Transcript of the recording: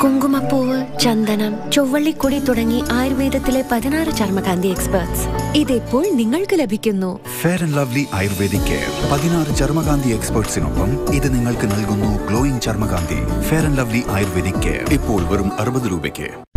Kunguma Poo, Chandanam, Chowvali Kuri Toraani, Ayurveda Tile Padinar Charma Gandhi Experts. Ide Pol Ningalku Labhikkunnu. Fair and Lovely Ayurvedic Care. Padinar Charma Gandhi Experts inoppam idu ningalku nalgunnu glowing Charma Gandhi. Fair and Lovely Ayurvedic Care. Ippol varum 60 രൂപയ്ക്ക്.